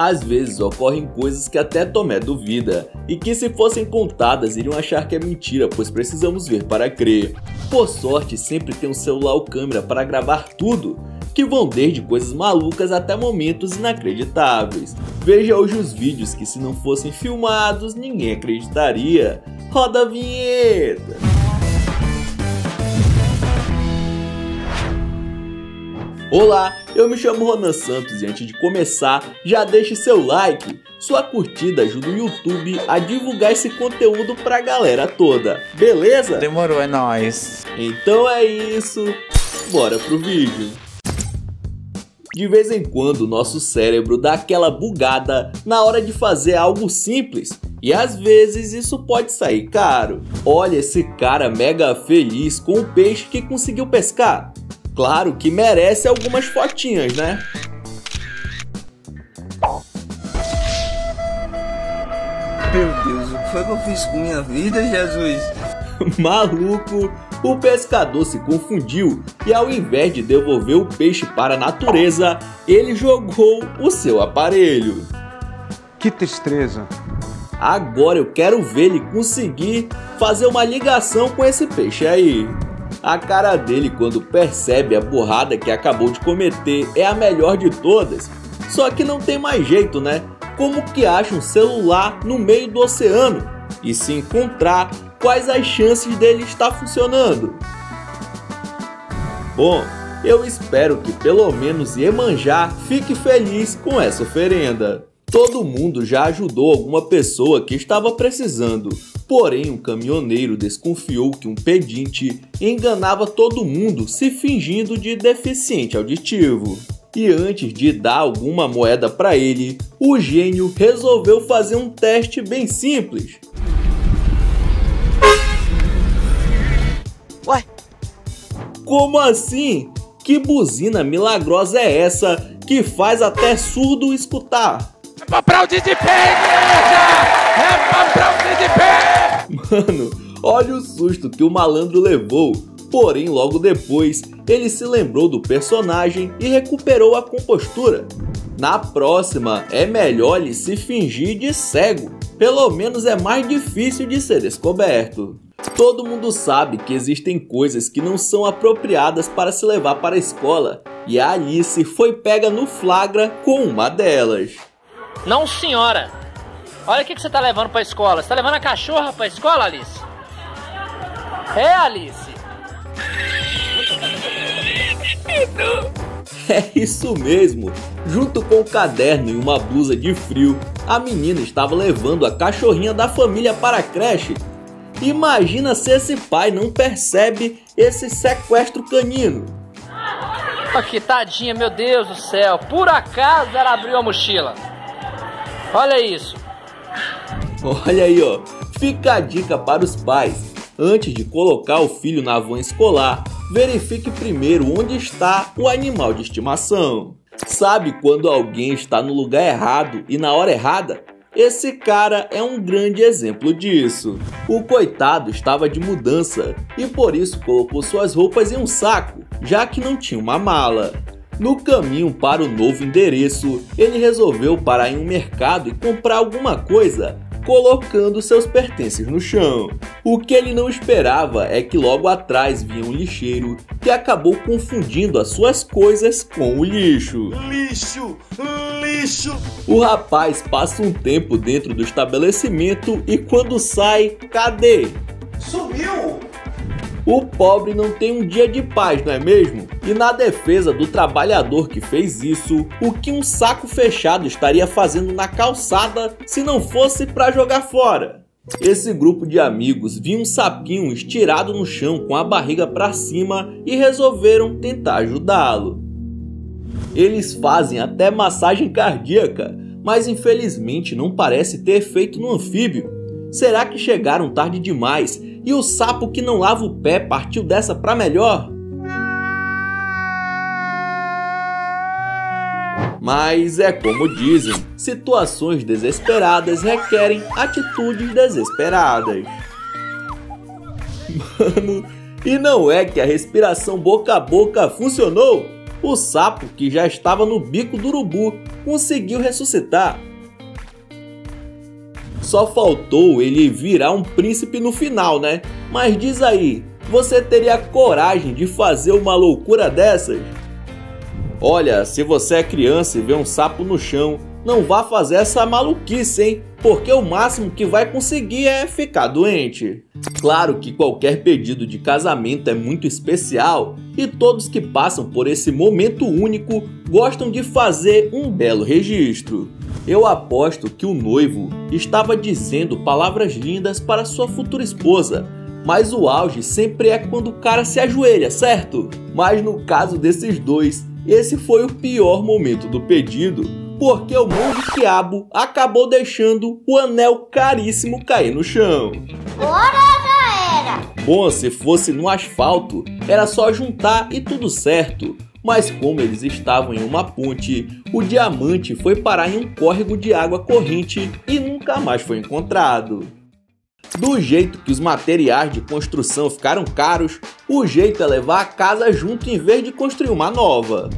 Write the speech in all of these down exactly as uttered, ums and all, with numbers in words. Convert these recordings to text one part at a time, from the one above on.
Às vezes ocorrem coisas que até Tomé duvida, e que se fossem contadas iriam achar que é mentira, pois precisamos ver para crer. Por sorte, sempre tem um celular ou câmera para gravar tudo, que vão desde coisas malucas até momentos inacreditáveis. Veja hoje os vídeos que, se não fossem filmados, ninguém acreditaria. Roda a vinheta! Olá, eu me chamo Ronan Santos e antes de começar, já deixe seu like. Sua curtida ajuda o YouTube a divulgar esse conteúdo pra galera toda, beleza? Demorou, é nóis! Então é isso, bora pro vídeo! De vez em quando, nosso cérebro dá aquela bugada na hora de fazer algo simples. E às vezes isso pode sair caro. Olha esse cara mega feliz com o peixe que conseguiu pescar. Claro que merece algumas fotinhas, né? Meu Deus, o que foi que eu fiz com minha vida, Jesus? Maluco, o pescador se confundiu e, ao invés de devolver o peixe para a natureza, ele jogou o seu aparelho. Que tristeza. Agora eu quero ver ele conseguir fazer uma ligação com esse peixe aí. A cara dele quando percebe a burrada que acabou de cometer é a melhor de todas. Só que não tem mais jeito, né? Como que acha um celular no meio do oceano? E se encontrar, quais as chances dele estar funcionando? Bom, eu espero que pelo menos Yemanjá fique feliz com essa oferenda. Todo mundo já ajudou alguma pessoa que estava precisando, porém um caminhoneiro desconfiou que um pedinte enganava todo mundo se fingindo de deficiente auditivo. E antes de dar alguma moeda para ele, o gênio resolveu fazer um teste bem simples. Ué? Como assim? Que buzina milagrosa é essa que faz até surdo escutar? É papel de pé, é papel de pé! Mano, olha o susto que o malandro levou. Porém, logo depois, ele se lembrou do personagem e recuperou a compostura. Na próxima, é melhor ele se fingir de cego. Pelo menos é mais difícil de ser descoberto. Todo mundo sabe que existem coisas que não são apropriadas para se levar para a escola. E a Alice foi pega no flagra com uma delas. Não, senhora. Olha o que, que você tá levando pra escola. Você tá levando a cachorra pra escola, Alice? É, Alice? É isso mesmo. Junto com o caderno e uma blusa de frio, a menina estava levando a cachorrinha da família para a creche. Imagina se esse pai não percebe esse sequestro canino. Que tadinha, meu Deus do céu. Por acaso ela abriu a mochila. Olha isso. Olha aí, ó. Fica a dica para os pais. Antes de colocar o filho na van escolar, verifique primeiro onde está o animal de estimação. Sabe quando alguém está no lugar errado e na hora errada? Esse cara é um grande exemplo disso. O coitado estava de mudança e por isso colocou suas roupas em um saco, já que não tinha uma mala. No caminho para o novo endereço, ele resolveu parar em um mercado e comprar alguma coisa, colocando seus pertences no chão. O que ele não esperava é que logo atrás vinha um lixeiro que acabou confundindo as suas coisas com o lixo. Lixo! Lixo! O rapaz passa um tempo dentro do estabelecimento e quando sai, cadê? Sumiu! O pobre não tem um dia de paz, não é mesmo? E na defesa do trabalhador que fez isso, o que um saco fechado estaria fazendo na calçada se não fosse para jogar fora? Esse grupo de amigos viu um sapinho estirado no chão com a barriga para cima e resolveram tentar ajudá-lo. Eles fazem até massagem cardíaca, mas infelizmente não parece ter efeito no anfíbio. Será que chegaram tarde demais e o sapo que não lava o pé partiu dessa pra melhor? Mas é como dizem, situações desesperadas requerem atitudes desesperadas. Mano, e não é que a respiração boca a boca funcionou? o sapo, que já estava no bico do urubu, conseguiu ressuscitar. Só faltou ele virar um príncipe no final, né? Mas diz aí, você teria coragem de fazer uma loucura dessas? Olha, se você é criança e vê um sapo no chão, não vá fazer essa maluquice, hein? Porque o máximo que vai conseguir é ficar doente. Claro que qualquer pedido de casamento é muito especial e todos que passam por esse momento único gostam de fazer um belo registro. Eu aposto que o noivo estava dizendo palavras lindas para sua futura esposa, mas o auge sempre é quando o cara se ajoelha, certo? Mas no caso desses dois, esse foi o pior momento do pedido, porque o mão de quiabo acabou deixando o anel caríssimo cair no chão. Ora, já era! Bom, se fosse no asfalto, era só juntar e tudo certo. Mas como eles estavam em uma ponte, o diamante foi parar em um córrego de água corrente e nunca mais foi encontrado. Do jeito que os materiais de construção ficaram caros, o jeito é levar a casa junto em vez de construir uma nova.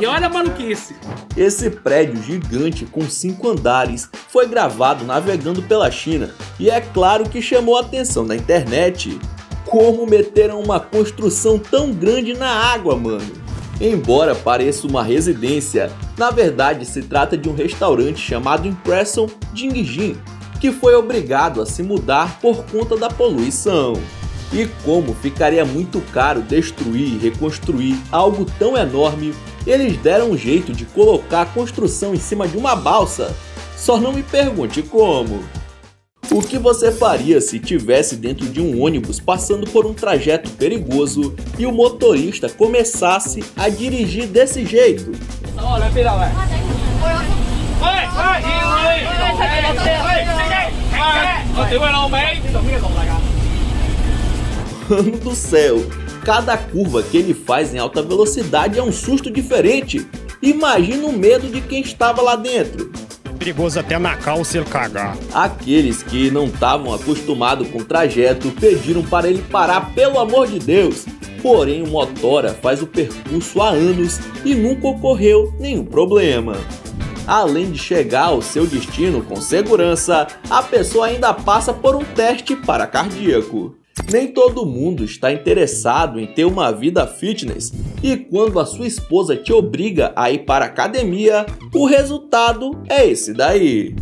E olha a maluquice! Esse prédio gigante com cinco andares foi gravado navegando pela China e é claro que chamou a atenção da internet. Como meteram uma construção tão grande na água, mano? Embora pareça uma residência, na verdade se trata de um restaurante chamado Impression Jingjin, que foi obrigado a se mudar por conta da poluição. E como ficaria muito caro destruir e reconstruir algo tão enorme, eles deram um jeito de colocar a construção em cima de uma balsa. Só não me pergunte como. O que você faria se tivesse dentro de um ônibus passando por um trajeto perigoso e o motorista começasse a dirigir desse jeito? Mano do céu! Cada curva que ele faz em alta velocidade é um susto diferente. Imagina o medo de quem estava lá dentro. Perigoso até na calça ele cagar. Aqueles que não estavam acostumados com o trajeto pediram para ele parar, pelo amor de Deus. Porém, o motora faz o percurso há anos e nunca ocorreu nenhum problema. Além de chegar ao seu destino com segurança, a pessoa ainda passa por um teste para cardíaco. Nem todo mundo está interessado em ter uma vida fitness, e quando a sua esposa te obriga a ir para a academia, o resultado é esse daí.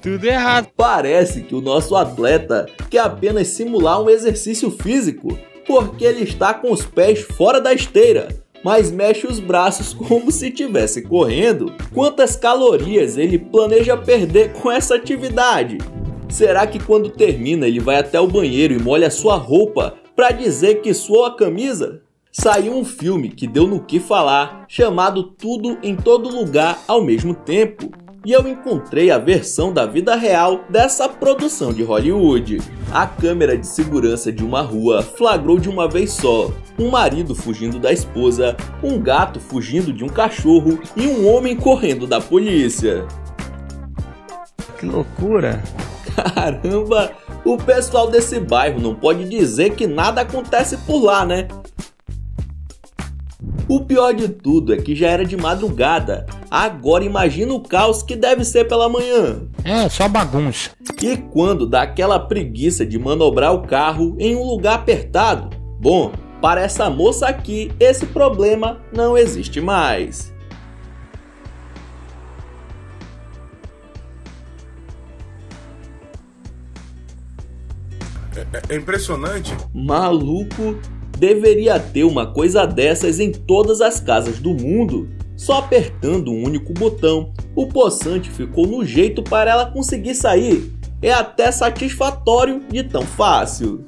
Tudo errado. Parece que o nosso atleta quer apenas simular um exercício físico, porque ele está com os pés fora da esteira, mas mexe os braços como se estivesse correndo. Quantas calorias ele planeja perder com essa atividade? Será que quando termina ele vai até o banheiro e molha sua roupa para dizer que suou a camisa? Saiu um filme que deu no que falar, chamado Tudo em Todo Lugar ao Mesmo Tempo, e eu encontrei a versão da vida real dessa produção de Hollywood. A câmera de segurança de uma rua flagrou de uma vez só um marido fugindo da esposa, um gato fugindo de um cachorro e um homem correndo da polícia. Que loucura! Caramba, o pessoal desse bairro não pode dizer que nada acontece por lá, né? O pior de tudo é que já era de madrugada. Agora imagina o caos que deve ser pela manhã. É, só bagunça. E quando dá aquela preguiça de manobrar o carro em um lugar apertado? Bom, para essa moça aqui, esse problema não existe mais. É, é impressionante. Maluco. Deveria ter uma coisa dessas em todas as casas do mundo. Só apertando um único botão, o poçante ficou no jeito para ela conseguir sair. É até satisfatório de tão fácil.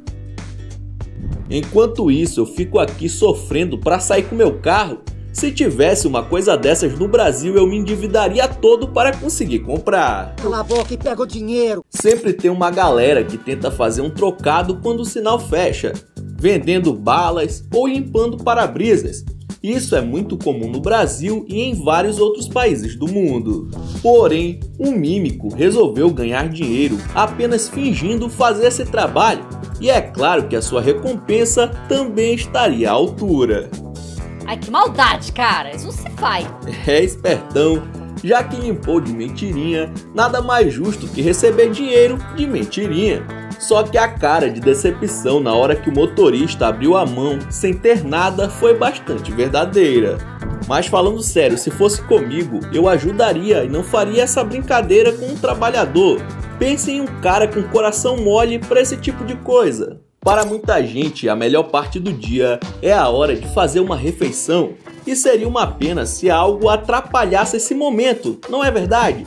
Enquanto isso, eu fico aqui sofrendo para sair com meu carro. Se tivesse uma coisa dessas no Brasil, eu me endividaria todo para conseguir comprar. Cala a boca e pega o dinheiro. Sempre tem uma galera que tenta fazer um trocado quando o sinal fecha, vendendo balas ou limpando para-brisas. Isso é muito comum no Brasil e em vários outros países do mundo. Porém, um mímico resolveu ganhar dinheiro apenas fingindo fazer esse trabalho, e é claro que a sua recompensa também estaria à altura. Ai, que maldade, cara! Isso se faz! É espertão! Já que limpou de mentirinha, nada mais justo que receber dinheiro de mentirinha. Só que a cara de decepção na hora que o motorista abriu a mão sem ter nada foi bastante verdadeira. Mas falando sério, se fosse comigo, eu ajudaria e não faria essa brincadeira com um trabalhador. Pense em um cara com coração mole para esse tipo de coisa. Para muita gente, a melhor parte do dia é a hora de fazer uma refeição. E seria uma pena se algo atrapalhasse esse momento, não é verdade?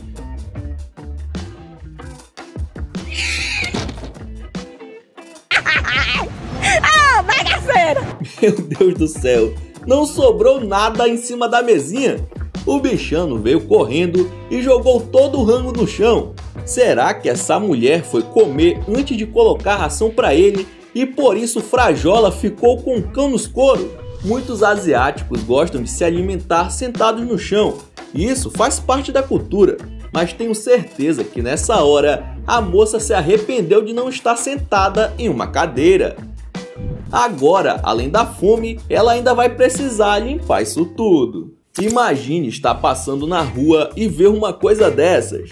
Ah, bagaceira! Meu Deus do céu, não sobrou nada em cima da mesinha. O bichano veio correndo e jogou todo o rango no chão. Será que essa mulher foi comer antes de colocar a ração para ele e por isso Frajola ficou com um cão nos coros? Muitos asiáticos gostam de se alimentar sentados no chão, e isso faz parte da cultura. Mas tenho certeza que nessa hora, a moça se arrependeu de não estar sentada em uma cadeira. Agora, além da fome, ela ainda vai precisar limpar isso tudo. Imagine estar passando na rua e ver uma coisa dessas.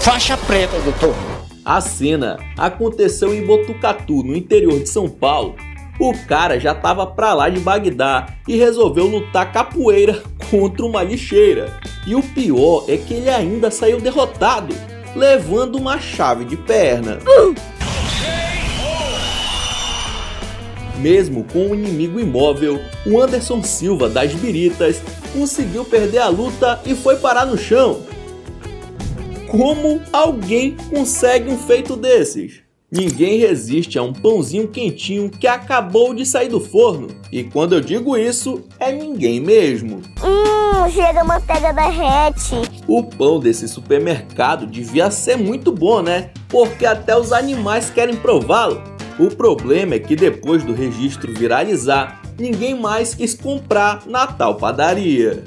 Faixa preta, doutor. A cena aconteceu em Botucatu, no interior de São Paulo. O cara já tava pra lá de Bagdá e resolveu lutar capoeira contra uma lixeira. E o pior é que ele ainda saiu derrotado, levando uma chave de perna. Uh! Mesmo com o inimigo imóvel, o Anderson Silva das Biritas conseguiu perder a luta e foi parar no chão. Como alguém consegue um feito desses? Ninguém resiste a um pãozinho quentinho que acabou de sair do forno. E quando eu digo isso, é ninguém mesmo. Hum, cheiro a manteiga derrete. O pão desse supermercado devia ser muito bom, né? Porque até os animais querem prová-lo. O problema é que depois do registro viralizar, ninguém mais quis comprar na tal padaria.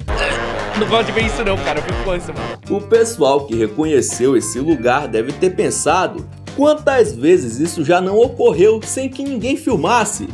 Não gosto de ver isso não, cara, eu fico com isso, mano. O pessoal que reconheceu esse lugar deve ter pensado quantas vezes isso já não ocorreu sem que ninguém filmasse.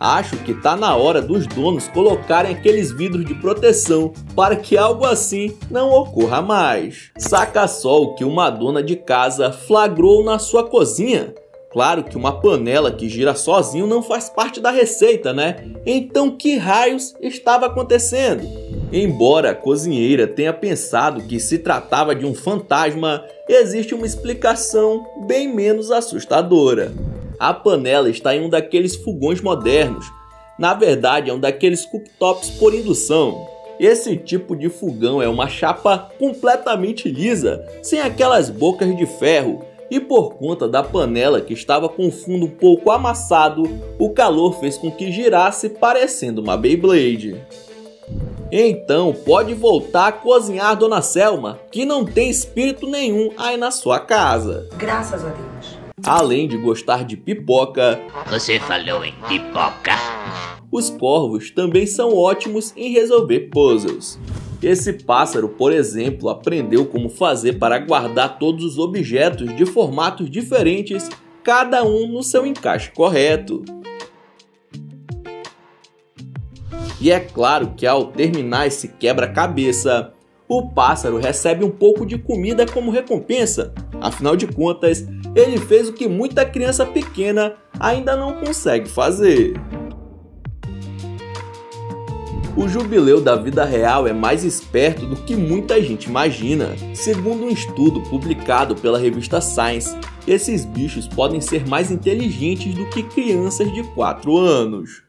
Acho que tá na hora dos donos colocarem aqueles vidros de proteção para que algo assim não ocorra mais. Saca só o que uma dona de casa flagrou na sua cozinha. Claro que uma panela que gira sozinho não faz parte da receita, né? Então que raios estava acontecendo? Embora a cozinheira tenha pensado que se tratava de um fantasma, existe uma explicação bem menos assustadora. A panela está em um daqueles fogões modernos. Na verdade, é um daqueles cooktops por indução. Esse tipo de fogão é uma chapa completamente lisa, sem aquelas bocas de ferro. E por conta da panela que estava com o fundo um pouco amassado, o calor fez com que girasse parecendo uma Beyblade. Então pode voltar a cozinhar, Dona Selma, que não tem espírito nenhum aí na sua casa. Graças a Deus. Além de gostar de pipoca... Você falou em pipoca? Os corvos também são ótimos em resolver puzzles. Esse pássaro, por exemplo, aprendeu como fazer para guardar todos os objetos de formatos diferentes, cada um no seu encaixe correto. E é claro que ao terminar esse quebra-cabeça, o pássaro recebe um pouco de comida como recompensa. Afinal de contas, ele fez o que muita criança pequena ainda não consegue fazer. O jubileu da vida real é mais esperto do que muita gente imagina. Segundo um estudo publicado pela revista Science, esses bichos podem ser mais inteligentes do que crianças de quatro anos.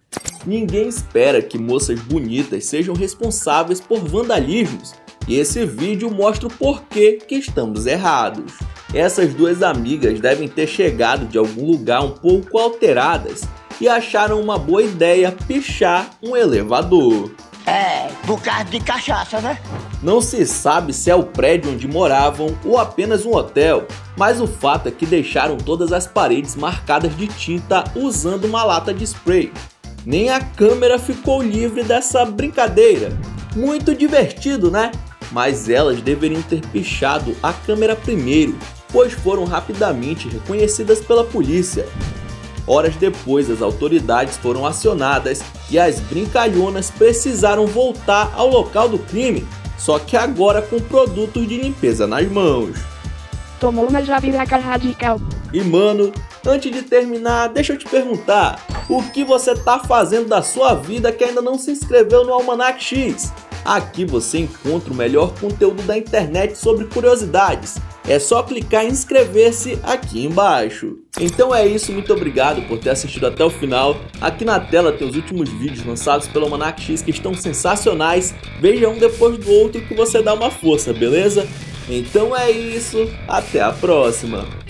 Ninguém espera que moças bonitas sejam responsáveis por vandalismos, e esse vídeo mostra o porquê que estamos errados. Essas duas amigas devem ter chegado de algum lugar um pouco alteradas, e acharam uma boa ideia pichar um elevador. É, por causa de cachaça, né? Não se sabe se é o prédio onde moravam ou apenas um hotel, mas o fato é que deixaram todas as paredes marcadas de tinta usando uma lata de spray. Nem a câmera ficou livre dessa brincadeira. Muito divertido, né? Mas elas deveriam ter pichado a câmera primeiro, pois foram rapidamente reconhecidas pela polícia. Horas depois, as autoridades foram acionadas e as brincalhonas precisaram voltar ao local do crime, só que agora com produtos de limpeza nas mãos. Tomou uma jabiraca radical. E mano, antes de terminar, deixa eu te perguntar, o que você tá fazendo da sua vida que ainda não se inscreveu no Almanaque X? Aqui você encontra o melhor conteúdo da internet sobre curiosidades. É só clicar em inscrever-se aqui embaixo. Então é isso, muito obrigado por ter assistido até o final. Aqui na tela tem os últimos vídeos lançados pelo Almanaque X que estão sensacionais. Veja um depois do outro que você dá uma força, beleza? Então é isso, até a próxima.